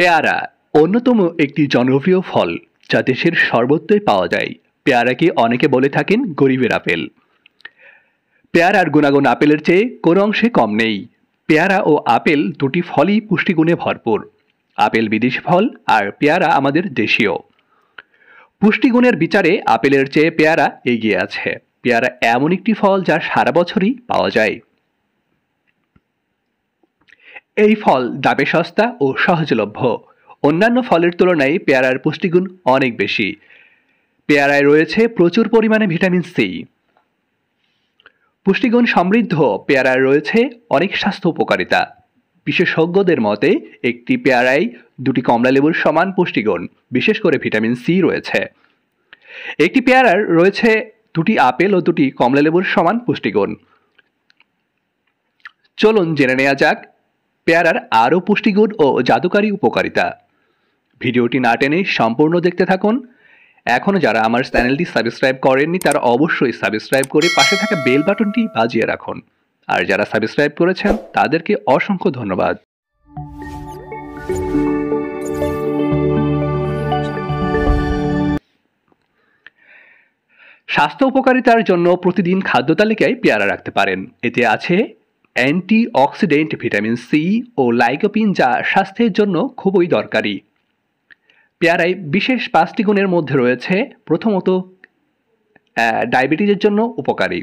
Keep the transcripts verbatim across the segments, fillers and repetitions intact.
পেয়ারা অন্যতম একটি জনপ্রিয় ফল যা দেশের সর্বত্রই পাওয়া যায়। পেয়ারাকে অনেকে বলে থাকেন গরিবের আপেল। পেয়ারার গুণাগুণ আপেলের চেয়ে কোনো অংশে কম নেই। পেয়ারা ও আপেল দুটি ফলই পুষ্টিগুণে ভরপুর। আপেল বিদেশি ফল আর পেয়ারা আমাদের দেশীয়। পুষ্টিগুণের বিচারে আপেলের চেয়ে পেয়ারা এগিয়ে আছে। পেয়ারা এমন একটি ফল যা সারা বছরই পাওয়া যায়। এই ফল দামে সস্তা ও সহজলভ্য। অন্যান্য ফলের তুলনায় পেয়ারার পুষ্টিগুণ অনেক বেশি। পেয়ারায় রয়েছে প্রচুর পরিমাণে ভিটামিন সি। পুষ্টিগুণ সমৃদ্ধ পেয়ারায় রয়েছে অনেক স্বাস্থ্য উপকারিতা। বিশেষজ্ঞদের মতে একটি পেয়ারায় দুটি কমলালেবুর সমান পুষ্টিগুণ, বিশেষ করে ভিটামিন সি রয়েছে। একটি পেয়ারার রয়েছে দুটি আপেল ও দুটি কমলালেবুর সমান পুষ্টিগুণ। চলুন জেনে নেওয়া যাক পেয়ারার আরও পুষ্টিগুণ ও জাদুকারী উপকারিতা। ভিডিওটি না টেনে সম্পূর্ণ দেখতে থাকুন। এখনও যারা আমার চ্যানেলটি সাবস্ক্রাইব করেননি তারা অবশ্যই সাবস্ক্রাইব করে পাশে থাকা বেল বাটনটি বাজিয়ে রাখুন। আর যারা সাবস্ক্রাইব করেছেন তাদেরকে অসংখ্য ধন্যবাদ। স্বাস্থ্য উপকারিতার জন্য প্রতিদিন খাদ্য তালিকায় পেয়ারা রাখতে পারেন। এতে আছে অ্যান্টি অক্সিডেন্ট, ভিটামিন সি ও লাইকোপিন যা স্বাস্থ্যের জন্য খুবই দরকারি। পেয়ারায় বিশেষ পাঁচটি গুণের মধ্যে রয়েছে, প্রথমত ডায়াবেটিসের জন্য উপকারী।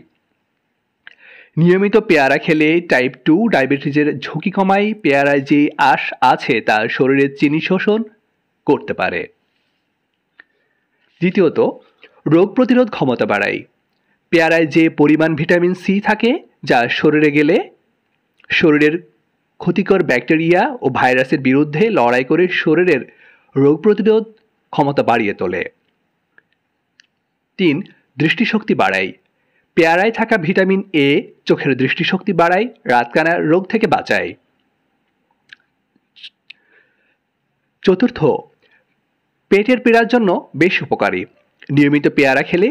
নিয়মিত পেয়ারা খেলে টাইপ টু ডায়াবেটিসের ঝুঁকি কমায়। পেয়ারায় যে আঁশ আছে তা শরীরের চিনি শোষণ করতে পারে। দ্বিতীয়ত, রোগ প্রতিরোধ ক্ষমতা বাড়ায়। পেয়ারায় যে পরিমাণ ভিটামিন সি থাকে যা শরীরে গেলে শরীরের ক্ষতিকর ব্যাকটেরিয়া ও ভাইরাসের বিরুদ্ধে লড়াই করে শরীরের রোগ প্রতিরোধ ক্ষমতা বাড়িয়ে তোলে। তিন, দৃষ্টিশক্তি বাড়ায়। পেয়ারায় থাকা ভিটামিন এ চোখের দৃষ্টিশক্তি বাড়ায়, রাতকানা রোগ থেকে বাঁচায়। চতুর্থ, পেটের পীড়ার জন্য বেশ উপকারী। নিয়মিত পেয়ারা খেলে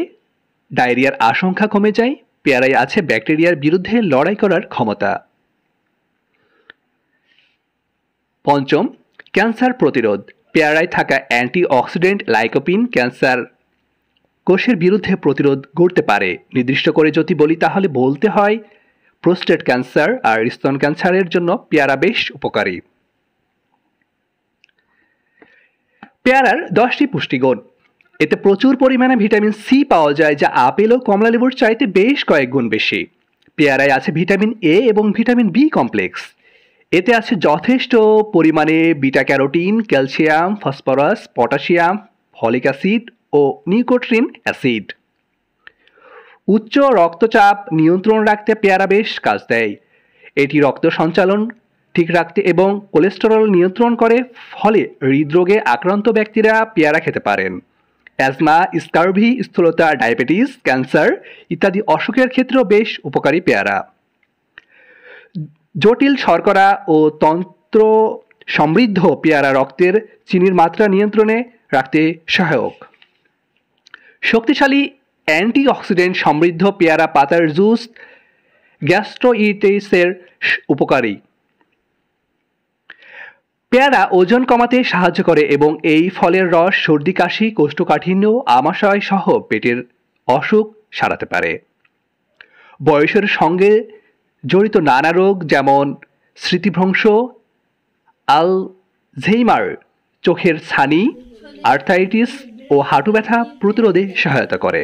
ডায়রিয়ার আশঙ্কা কমে যায়। পেয়ারায় আছে ব্যাকটেরিয়ার বিরুদ্ধে লড়াই করার ক্ষমতা। পঞ্চম, ক্যান্সার প্রতিরোধ। পেয়ারায় থাকা অ্যান্টি অক্সিডেন্ট, লাইকোপিন ক্যান্সার কোষের বিরুদ্ধে প্রতিরোধ করতে পারে। নির্দিষ্ট করে যদি বলি তাহলে বলতে হয় প্রোস্টেট ক্যান্সার আর স্তন ক্যান্সারের জন্য পেয়ারা বেশ উপকারী। পেয়ারার দশটি পুষ্টিগুণ। এতে প্রচুর পরিমাণে ভিটামিন সি পাওয়া যায় যা আপেল ও কমলালেবুর চাইতে বেশ কয়েক গুণ বেশি। পেয়ারায় আছে ভিটামিন এ এবং ভিটামিন বি কমপ্লেক্স। এতে আছে যথেষ্ট পরিমাণে beta carotene, calcium, phosphorus, potassium, folic acid ও নিউকোট্রিন অ্যাসিড। উচ্চ রক্তচাপ নিয়ন্ত্রণ রাখতে পেয়ারা বেশ কাজ দেয়। এটি রক্ত সঞ্চালন ঠিক রাখতে এবং কোলেস্টেরল নিয়ন্ত্রণ করে, ফলে হৃদরোগে আক্রান্ত ব্যক্তিরা পেয়ারা খেতে পারেন। অ্যাজমা, স্কারভি, স্থূলতা, ডায়াবেটিস, ক্যান্সার ইত্যাদি অসুখের ক্ষেত্রেও বেশ উপকারী পেয়ারা। জটিল শর্করা ও তন্ত্র সমৃদ্ধ পেয়ারা রক্তের চিনির মাত্রা নিয়ন্ত্রণে রাখতে সহায়ক। শক্তিশালী অ্যান্টিঅক্সিডেন্ট সমৃদ্ধ পেয়ারা পাতার জুস গ্যাস্ট্রোইন্টেস্টাইনের উপকারী। পেয়ারা ওজন কমাতে সাহায্য করে এবং এই ফলের রস সর্দি, কাশি, কোষ্ঠকাঠিন্য, আমাশয় সহ পেটের অসুখ সারাতে পারে। বয়সের সঙ্গে জড়িত নানা রোগ যেমন স্মৃতিভ্রংশ, আলঝেইমার, চোখের ছানি, আর্থাইটিস ও হাঁটু ব্যথা প্রতিরোধে সহায়তা করে।